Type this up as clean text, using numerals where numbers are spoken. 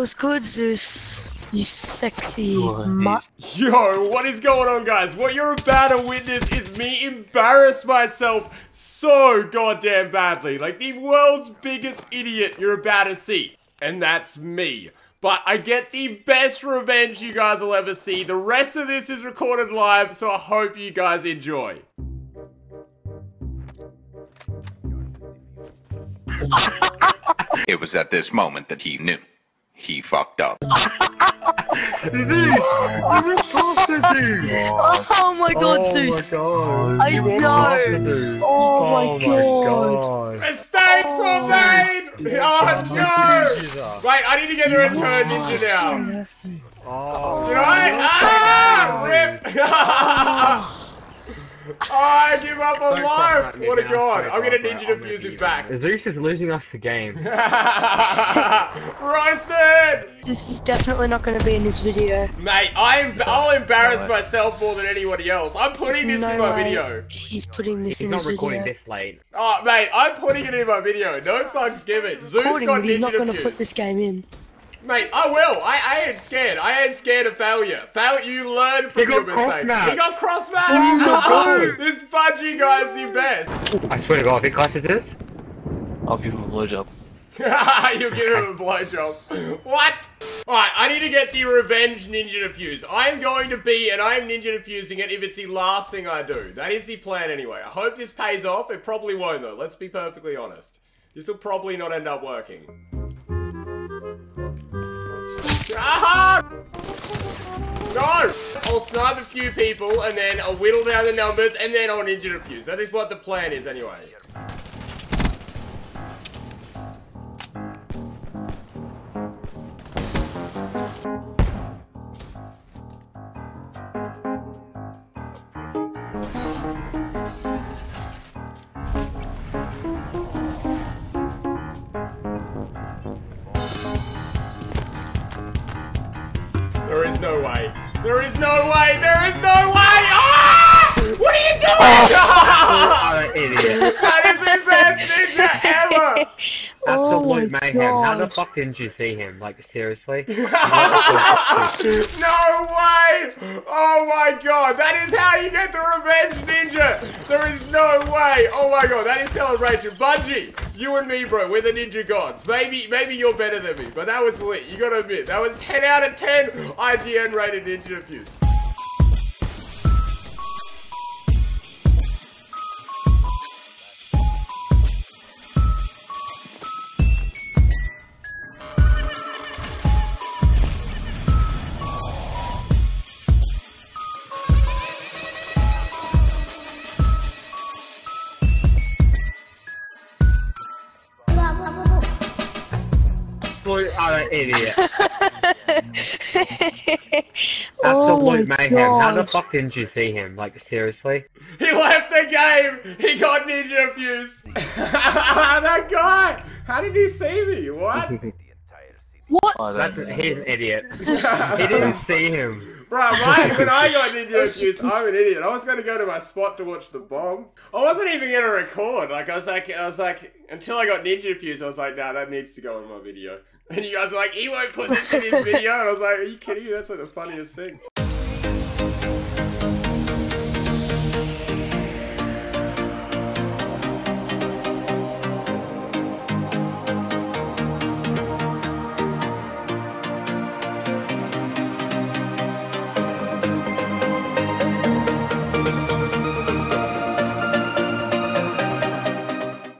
was good, Zeus? You sexy mutt. Yo, what is going on, guys? What you're about to witness is me embarrass myself so goddamn badly. Like the world's biggest idiot you're about to see. And that's me. But I get the best revenge you guys will ever see. The rest of this is recorded live, so I hope you guys enjoy. It was at this moment that he knew. He fucked up. Oh my god, Zeus! Oh my god. I know! Oh my god! Mistakes were made! Oh no! Wait, I need to get the return ninja now. Oh, did I? Ah! Rip! I give up on life! What a god! I'm gonna need you to fuse it back. Zeus is losing us the game. Roasted! This is definitely not gonna be in this video. Mate, I'll embarrass myself more than anybody else. I'm putting this in my video. He's putting this in his video. He's not recording this late. Oh, mate, I'm putting it in my video. No fucks given. Zeus got ninja to fuse. He's not gonna put this game in. Mate, I will! I ain't scared! I ain't scared of failure! You learn from your mistakes! He got cross-match! Oh, this Bungie guy's the best! I swear to god, if he catches this, I'll give him a blowjob. You'll give him a blowjob. What? Alright, I need to get the revenge ninja defuse. I am going to be, and I am ninja defusing it if it's the last thing I do. That is the plan anyway. I hope this pays off. It probably won't though, let's be perfectly honest. This will probably not end up working. Aha! No! I'll snipe a few people and then I'll whittle down the numbers and then I'll ninja defuse. That is what the plan is anyway. There is no way. There is no way. There is no way. Ah! What are you doing? Oh, you idiot. That is the best ninja ever. Absolute mayhem. God. How the fuck didn't you see him? Like, seriously? No way. Oh my god. That is how you get the revenge ninja. There is no way. Oh my god. That is celebration. Bungie. You and me, bro, we're the ninja gods. Maybe you're better than me, but that was lit. You gotta admit, that was 10 out of 10 IGN rated ninja defuse. I'm an idiot. Absolute mayhem. God. How the fuck didn't you see him? Like, seriously? He left the game! He got ninja defused! That guy! How did he see me? What? What? Oh, he's an idiot. He didn't see him. Bro, when I got ninja defused, I'm an idiot. I was gonna go to my spot to watch the bomb. I wasn't even gonna record. Like, I was like, until I got ninja defused, I was like, nah, that needs to go in my video. And you guys were like, he won't put this in his video. And I was like, are you kidding me? That's like the funniest thing.